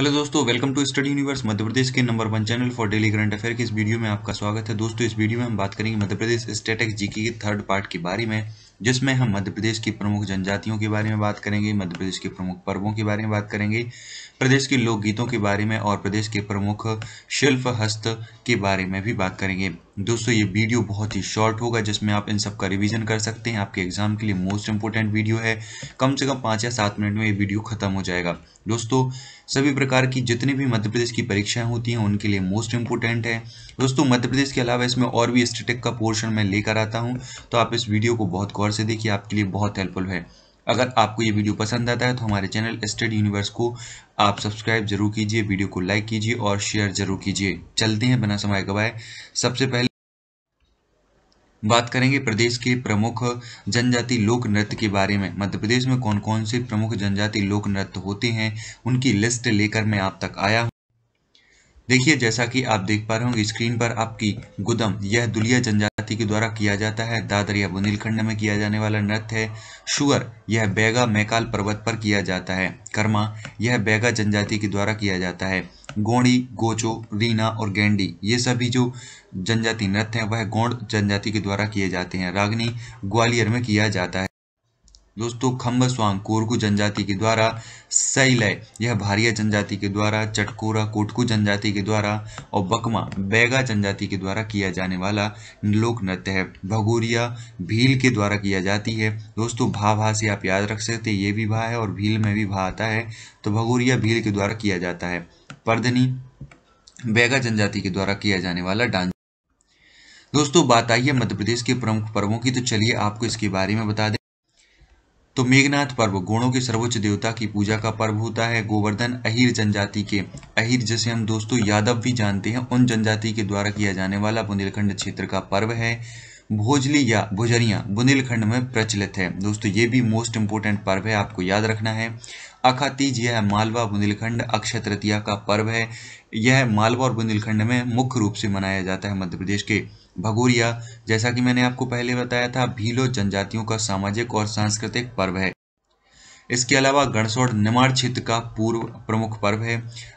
Hello दोस्तों, welcome to study universe, Madhya Pradesh के number 1 channel for daily current affair की इस वीडियो में आपका स्वागत है। दोस्तों, इस वीडियो में हम बात करेंगे मध्य प्रदेश स्टैटिक जीके के 3rd पार्ट के बारे में, जिसमें हम मध्य प्रदेश की प्रमुख जनजातियों के बारे में बात करेंगे, मध्य प्रदेश के प्रमुख पर्वों के बारे में बात करेंगे, प्रदेश के लोकगीतों के बारे में और प्रदेश के प्रमुख शिल्प हस्त के बारे में भी बात करेंगे। दोस्तों, ये वीडियो बहुत ही शॉर्ट होगा, जिसमें आप इन सब का रिवीजन कर सकते हैं। आपके एग्जाम के लिए मोस्ट इंपोर्टेंट वीडियो है, कम से कम 5 या 7 मिनट में ये वीडियो खत्म हो जाएगा। दोस्तों, सभी प्रकार की जितनी भी मध्य प्रदेश की परीक्षाएं होती हैं उनके लिए मोस्ट इंपोर्टेंट है। दोस्तों, मध्य प्रदेश के अलावा इसमें और भी स्टैटिक का पोर्शन मैं लेकर आता हूं, तो आप इस वीडियो को बहुत गौर से देखिए, आपके लिए बहुत हेल्पफुल है। अगर आपको ये वीडियो पसंद आता है तो हमारे चैनल स्टडी यूनिवर्स को आप सब्सक्राइब जरूर कीजिए, वीडियो को लाइक कीजिए और शेयर जरूर कीजिए। चलते हैं बिना समय गवाए, सबसे पहले बात करेंगे प्रदेश के प्रमुख जनजाति लोक नृत्य के बारे में। मध्य प्रदेश में कौन कौन से प्रमुख जनजाति लोक नृत्य होते हैं उनकी लिस्ट लेकर मैं आप तक आया हूँ। देखिए, जैसा कि आप देख पा रहे होंगे स्क्रीन पर आपकी गुदम, यह दुलिया जनजाति के द्वारा किया जाता है। दादर या बुंदेलखंड में किया जाने वाला नृत्य है। शुअर, यह बैगा मैकाल पर्वत पर किया जाता है। कर्मा, यह बैगा जनजाति के द्वारा किया जाता है। गोंडी, गोचो, रीना और गेंडी, ये सभी जो जनजाति नृत्य हैं वह गोंड जनजाति के द्वारा किए जाते हैं। रागनी ग्वालियर में किया जाता है। दोस्तों, खम्ब स्वांग कोरगु जनजाति के द्वारा। सैलय, यह भारिया जनजाति के द्वारा। चटकोरा कोटकू जनजाति के द्वारा और बकमा बैगा जनजाति के द्वारा किया जाने वाला लोक नृत्य है। भगोरिया भील के द्वारा किया जाती है। दोस्तों, भा से आप याद रख सकते हैं, ये भी भा है और भील में भी भा आता है, तो भगोरिया भील के द्वारा किया जाता है। पर्दनी बैगा जनजाति के द्वारा किया जाने वाला डांस। दोस्तों, बात आई है मध्य प्रदेश के प्रमुख पर्वों की, तो चलिए आपको इसके बारे में बता दें। तो मेघनाथ पर्व गोंडों के सर्वोच्च देवता की पूजा का पर्व होता है। गोवर्धन अहीर जनजाति के, अहीर जिसे हम दोस्तों यादव भी जानते हैं, उन जनजाति के द्वारा किया जाने वाला बुंदेलखंड क्षेत्र का पर्व है। भोजली या भुजरिया बुंदेलखंड में प्रचलित है। दोस्तों, ये भी मोस्ट इंपोर्टेंट पर्व है, आपको याद रखना है। अखातीज, यह मालवा बुंदेलखंड अक्षय तृतीया का पर्व है। यह मालवा और बुंदेलखंड में मुख्य रूप से मनाया जाता है मध्य प्रदेश के। भगोरिया, जैसा कि मैंने आपको पहले बताया था, भीलो जनजातियों का सामाजिक और सांस्कृतिक पर्व है। इसके अलावा गणसौर निमाड़ क्षेत्र का पूर्व प्रमुख पर्व है।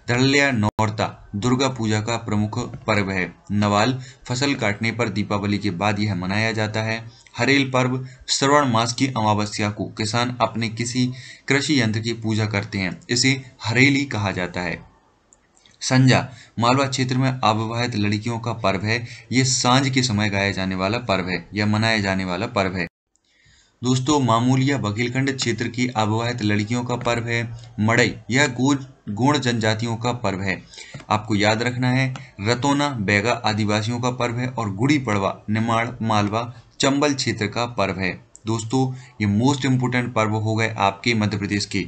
धड़ल्या नौरता दुर्गा पूजा का प्रमुख पर्व है। नवाल फसल काटने पर दीपावली के बाद यह मनाया जाता है। हरेल पर्व श्रवण मास की अमावस्या को किसान अपने किसी कृषि यंत्र की पूजा करते हैं, इसे हरेली कहा जाता है। संजा मालवा क्षेत्र में अविवाहित लड़कियों का पर्व है। ये सांझ के समय गाया जाने वाला पर्व है या मनाया जाने वाला पर्व है। दोस्तों, मामूलिया बघेलखंड क्षेत्र की अविवाहित लड़कियों का पर्व है। मड़ई, यह गोंड जनजातियों का पर्व है, आपको याद रखना है। रतोना बैगा आदिवासियों का पर्व है और गुड़ी पड़वा निमाड़ मालवा चंबल क्षेत्र का पर्व है। दोस्तों, ये मोस्ट इंपोर्टेंट पर्व हो गए आपके मध्य प्रदेश के।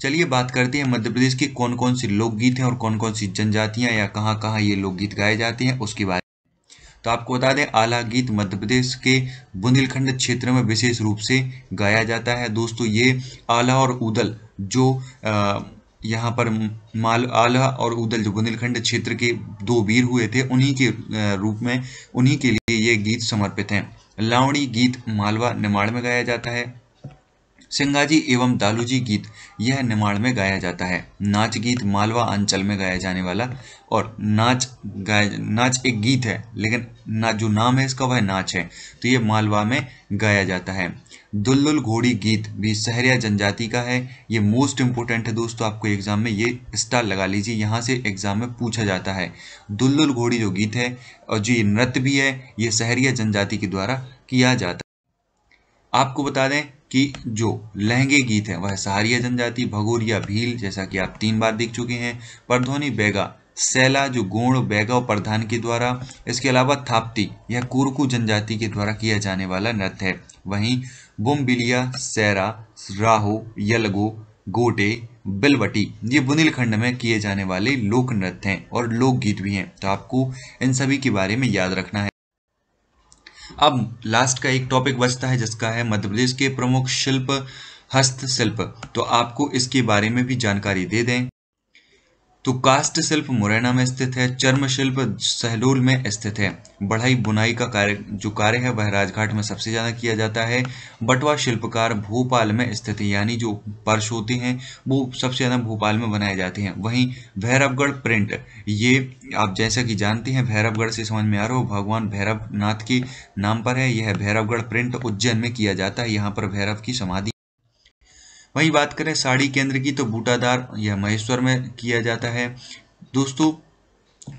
चलिए बात करते हैं मध्य प्रदेश के कौन कौन से लोकगीत हैं और कौन कौन सी जनजातियां या कहाँ कहाँ ये लोकगीत गाए जाते हैं उसके बारे में। तो आपको बता दें, आला गीत मध्य प्रदेश के बुंदेलखंड क्षेत्र में विशेष रूप से गाया जाता है। दोस्तों, ये आला और उदल जो यहाँ पर आला और उदल जो बुंदेलखंड क्षेत्र के 2 वीर हुए थे, उन्हीं के रूप में, उन्हीं के लिए ये गीत समर्पित हैं। लावणी गीत मालवा निमाड़ में गाया जाता है। सिंगाजी एवं दालूजी गीत यह निमाड़ में गाया जाता है। नाच गीत मालवा अंचल में गाया जाने वाला और नाच एक गीत है, लेकिन जो नाम है इसका वह नाच है, तो ये मालवा में गाया जाता है। दुल्लुल घोड़ी गीत भी सहरिया जनजाति का है। ये मोस्ट इंपोर्टेंट है दोस्तों, आपको एग्जाम में ये स्टार लगा लीजिए, यहाँ से एग्जाम में पूछा जाता है। दुल्लुल घोड़ी जो गीत है और जो ये नृत्य भी है, ये सहरिया जनजाति के द्वारा किया जाता है। आपको बता दें कि जो लहंगे गीत है वह सहारिया जनजाति, भगोरिया भील जैसा कि आप 3 बार देख चुके हैं, परधोनी बैगा सैला जो गोंड बैगा और प्रधान के द्वारा। इसके अलावा थाप्ती यह कोरकू जनजाति के द्वारा किया जाने वाला नृत्य है। वहीं बुमबिलिया सैरा राहो यलगो गोटे बिलवटी ये बुंदेलखंड में किए जाने वाले लोक नृत्य हैं और लोकगीत भी हैं, तो आपको इन सभी के बारे में याद रखना है। अब लास्ट का एक टॉपिक बचता है जिसका है मध्य प्रदेश के प्रमुख शिल्प हस्तशिल्प, तो आपको इसके बारे में भी जानकारी दे दें। तो काष्ठ शिल्प मुरैना में स्थित है, चर्म शिल्प सहलूल में स्थित है। बढ़ई बुनाई का कार्य है वह राजघाट में सबसे ज्यादा किया जाता है। बटवा शिल्पकार भोपाल में स्थित है, यानी जो पर्स होते हैं वो सबसे ज्यादा भोपाल में बनाए जाते हैं। वहीं भैरवगढ़ प्रिंट, ये आप जैसा कि जानते हैं भैरवगढ़ से समझ में आ रहा हो, भगवान भैरवनाथ के नाम पर है। यह भैरवगढ़ प्रिंट उज्जैन में किया जाता है, यहाँ पर भैरव की समाधि। वहीं बात करें साड़ी केंद्र की तो बूटादार यह महेश्वर में किया जाता है। दोस्तों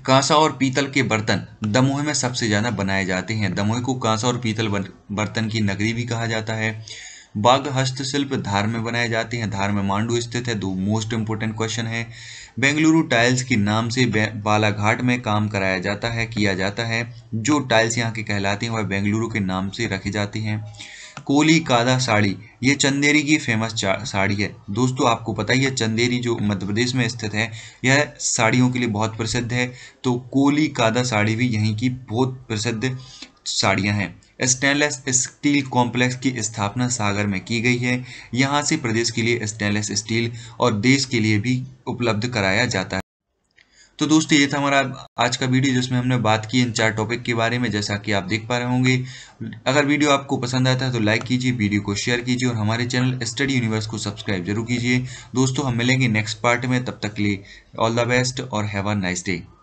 कांसा और पीतल के बर्तन दमोह में सबसे ज़्यादा बनाए जाते हैं। दमोह को कांसा और पीतल बर्तन की नगरी भी कहा जाता है। बाघ हस्तशिल्प धार में बनाए जाते हैं, धार में मांडू स्थित है। दो मोस्ट इंपोर्टेंट क्वेश्चन है। बेंगलुरु टाइल्स के नाम से बालाघाट में काम कराया जाता है, किया जाता है। जो टाइल्स यहाँ के कहलाते हैं वह बेंगलुरु के नाम से रखे जाते हैं। कोली कादा साड़ी, ये चंदेरी की फेमस साड़ी है। दोस्तों आपको पता ही है चंदेरी जो मध्य प्रदेश में स्थित है यह साड़ियों के लिए बहुत प्रसिद्ध है। तो कोली कादा साड़ी भी यहीं की बहुत प्रसिद्ध साड़ियां हैं। स्टेनलेस स्टील कॉम्प्लेक्स की स्थापना सागर में की गई है। यहाँ से प्रदेश के लिए स्टेनलेस स्टील और देश के लिए भी उपलब्ध कराया जाता है। तो दोस्तों ये था हमारा आज का वीडियो जिसमें हमने बात की इन 4 टॉपिक के बारे में, जैसा कि आप देख पा रहे होंगे। अगर वीडियो आपको पसंद आता है तो लाइक कीजिए, वीडियो को शेयर कीजिए और हमारे चैनल स्टडी यूनिवर्स को सब्सक्राइब जरूर कीजिए। दोस्तों हम मिलेंगे नेक्स्ट पार्ट में, तब तक के लिए ऑल द बेस्ट और हैव अ नाइस डे।